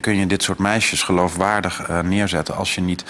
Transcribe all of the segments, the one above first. Kun je dit soort meisjes geloofwaardig neerzetten als je niet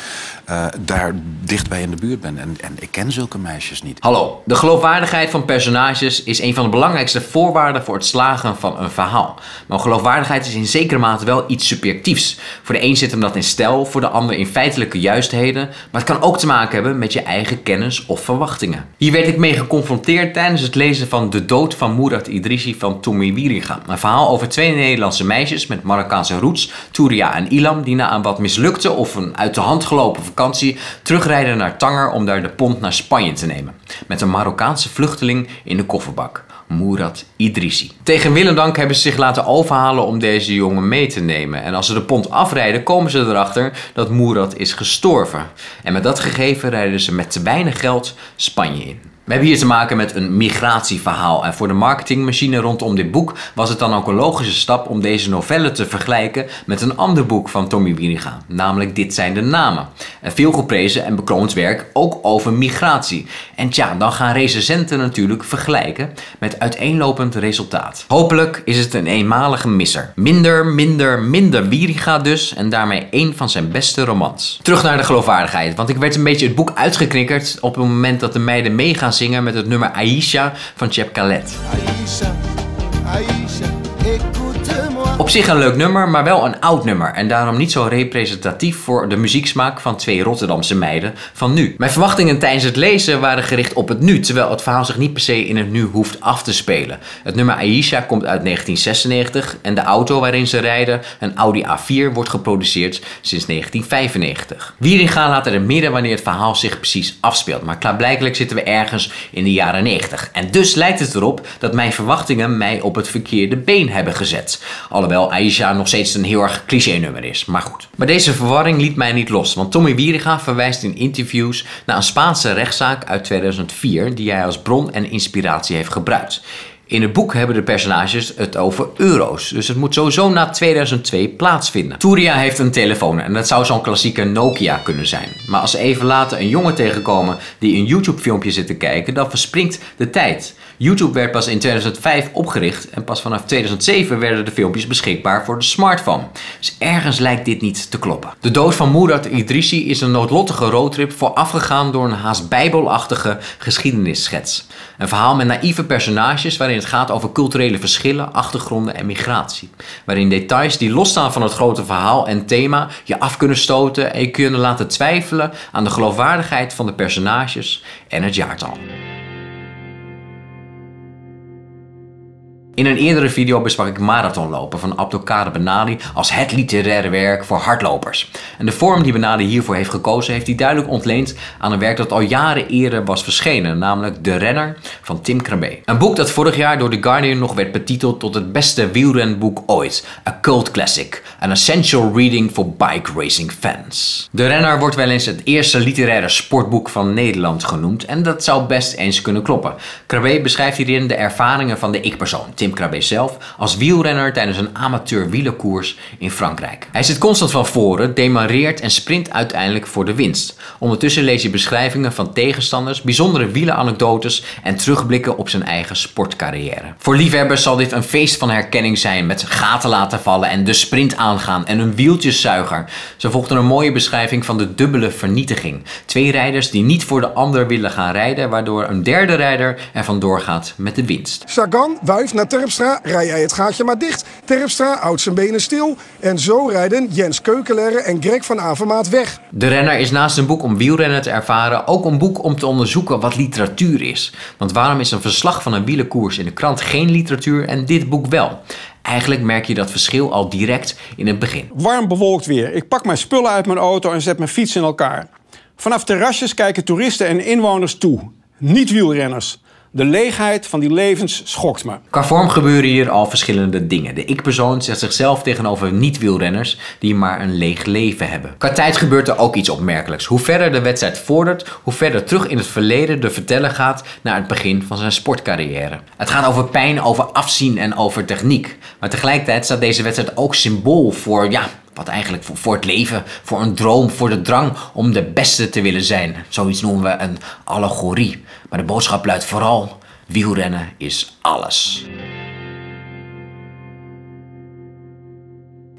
daar dichtbij in de buurt bent? En ik ken zulke meisjes niet. Hallo, de geloofwaardigheid van personages is een van de belangrijkste voorwaarden voor het slagen van een verhaal. Maar geloofwaardigheid is in zekere mate wel iets subjectiefs. Voor de een zit hem dat in stijl, voor de ander in feitelijke juistheden. Maar het kan ook te maken hebben met je eigen kennis of verwachtingen. Hier werd ik mee geconfronteerd tijdens het lezen van De dood van Murat Idrissi van Tommy Wieringa. Een verhaal over twee Nederlandse meisjes met Marokkaanse roots, Touria en Ilam, die na een wat mislukte of een uit de hand gelopen vakantie terugrijden naar Tanger om daar de pont naar Spanje te nemen. Met een Marokkaanse vluchteling in de kofferbak, Murat Idrissi. Tegen wil en dank hebben ze zich laten overhalen om deze jongen mee te nemen. En als ze de pont afrijden komen ze erachter dat Murat is gestorven. En met dat gegeven rijden ze met te weinig geld Spanje in. We hebben hier te maken met een migratieverhaal en voor de marketingmachine rondom dit boek was het dan ook een logische stap om deze novelle te vergelijken met een ander boek van Tommy Wieringa, namelijk Dit zijn de namen. Een veelgeprezen en bekroond werk ook over migratie. En tja, dan gaan recensenten natuurlijk vergelijken met uiteenlopend resultaat. Hopelijk is het een eenmalige misser. Minder Wieringa dus en daarmee één van zijn beste romans. Terug naar de geloofwaardigheid, want ik werd een beetje het boek uitgeknikkerd op het moment dat de meiden meegaan zingen met het nummer Aisha van Chep Calet. Aisha, Aisha, op zich een leuk nummer, maar wel een oud nummer en daarom niet zo representatief voor de muzieksmaak van twee Rotterdamse meiden van nu. Mijn verwachtingen tijdens het lezen waren gericht op het nu, terwijl het verhaal zich niet per se in het nu hoeft af te spelen. Het nummer Aisha komt uit 1996 en de auto waarin ze rijden, een Audi A4, wordt geproduceerd sinds 1995. Wieringa laat er in het midden wanneer het verhaal zich precies afspeelt, maar klaarblijkelijk zitten we ergens in de jaren 90. En dus lijkt het erop dat mijn verwachtingen mij op het verkeerde been hebben gezet. Alhoewel Aisha nog steeds een heel erg cliché nummer is, maar goed. Maar deze verwarring liet mij niet los, want Tommy Wieringa verwijst in interviews naar een Spaanse rechtszaak uit 2004 die hij als bron en inspiratie heeft gebruikt. In het boek hebben de personages het over euro's, dus het moet sowieso na 2002 plaatsvinden. Touria heeft een telefoon en dat zou zo'n klassieke Nokia kunnen zijn. Maar als ze even later een jongen tegenkomen die een YouTube filmpje zit te kijken, dan verspringt de tijd. YouTube werd pas in 2005 opgericht en pas vanaf 2007 werden de filmpjes beschikbaar voor de smartphone. Dus ergens lijkt dit niet te kloppen. De dood van Murat Idrissi is een noodlottige roadtrip voorafgegaan door een haast bijbelachtige geschiedenisschets. Een verhaal met naïeve personages waarin het gaat over culturele verschillen, achtergronden en migratie. Waarin details die losstaan van het grote verhaal en thema je af kunnen stoten en je kunnen laten twijfelen aan de geloofwaardigheid van de personages en het jaartal. In een eerdere video besprak ik Marathonlopen van Abdelkader Benali als het literaire werk voor hardlopers. En de vorm die Benali hiervoor heeft gekozen heeft hij duidelijk ontleend aan een werk dat al jaren eerder was verschenen, namelijk De Renner van Tim Krabbé. Een boek dat vorig jaar door The Guardian nog werd betiteld tot het beste wielrenboek ooit. A cult classic, an essential reading for bike racing fans. De Renner wordt wel eens het eerste literaire sportboek van Nederland genoemd en dat zou best eens kunnen kloppen. Krabbé beschrijft hierin de ervaringen van de ik-persoon, Tim Krabbé zelf, als wielrenner tijdens een amateur wielerkoers in Frankrijk. Hij zit constant van voren, demareert en sprint uiteindelijk voor de winst. Ondertussen lees je beschrijvingen van tegenstanders, bijzondere wielenanekdotes en terugblikken op zijn eigen sportcarrière. Voor liefhebbers zal dit een feest van herkenning zijn met gaten laten vallen en de sprint aangaan en een wieltjeszuiger. Zo volgt er een mooie beschrijving van de dubbele vernietiging. Twee rijders die niet voor de ander willen gaan rijden, waardoor een derde rijder er vandoor gaat met de winst. Sagan wuift naar Terpstra, rij jij het gaatje maar dicht. Terpstra houdt zijn benen stil. En zo rijden Jens Keukelere en Greg van Avermaat weg. De Renner is naast een boek om wielrennen te ervaren ook een boek om te onderzoeken wat literatuur is. Want waarom is een verslag van een wielerkoers in de krant geen literatuur en dit boek wel? Eigenlijk merk je dat verschil al direct in het begin. Warm bewolkt weer. Ik pak mijn spullen uit mijn auto en zet mijn fiets in elkaar. Vanaf terrasjes kijken toeristen en inwoners toe. Niet wielrenners. De leegheid van die levens schokt me. Qua vorm gebeuren hier al verschillende dingen. De ik-persoon zet zichzelf tegenover niet-wielrenners die maar een leeg leven hebben. Qua tijd gebeurt er ook iets opmerkelijks. Hoe verder de wedstrijd vordert, hoe verder terug in het verleden de verteller gaat naar het begin van zijn sportcarrière. Het gaat over pijn, over afzien en over techniek. Maar tegelijkertijd staat deze wedstrijd ook symbool voor, ja, wat eigenlijk voor het leven, voor een droom, voor de drang om de beste te willen zijn. Zoiets noemen we een allegorie. Maar de boodschap luidt vooral: wielrennen is alles.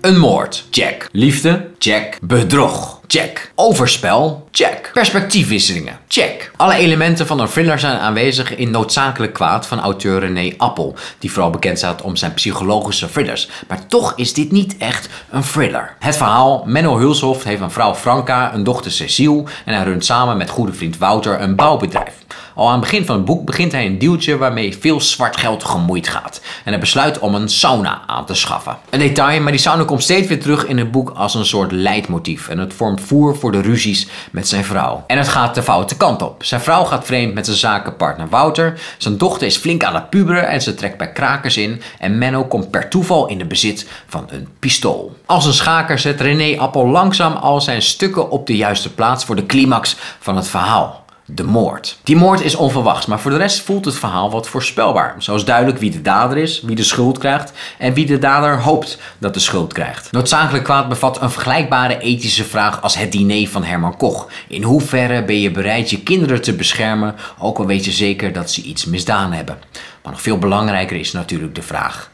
Een moord. Check. Liefde. Check. Bedrog. Check. Overspel. Check. Perspectiefwisselingen. Check. Alle elementen van een thriller zijn aanwezig in Noodzakelijk Kwaad van auteur René Appel, die vooral bekend staat om zijn psychologische thrillers. Maar toch is dit niet echt een thriller. Het verhaal: Menno Hulshoff heeft een vrouw Franca, een dochter Cecile en hij runt samen met goede vriend Wouter een bouwbedrijf. Al aan het begin van het boek begint hij een dealtje waarmee veel zwart geld gemoeid gaat en hij besluit om een sauna aan te schaffen. Een detail, maar die sauna komt steeds weer terug in het boek als een soort leidmotief en het vormt voer voor de ruzies met zijn vrouw. En het gaat de foute kant op. Zijn vrouw gaat vreemd met zijn zakenpartner Wouter, zijn dochter is flink aan het puberen en ze trekt bij krakers in en Menno komt per toeval in de bezit van een pistool. Als een schaker zet René Appel langzaam al zijn stukken op de juiste plaats voor de climax van het verhaal. De moord. Die moord is onverwachts, maar voor de rest voelt het verhaal wat voorspelbaar. Zo is duidelijk wie de dader is, wie de schuld krijgt en wie de dader hoopt dat de schuld krijgt. Noodzakelijk Kwaad bevat een vergelijkbare ethische vraag als het diner van Herman Koch. In hoeverre ben je bereid je kinderen te beschermen, ook al weet je zeker dat ze iets misdaan hebben. Maar nog veel belangrijker is natuurlijk de vraag: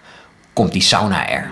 komt die sauna er?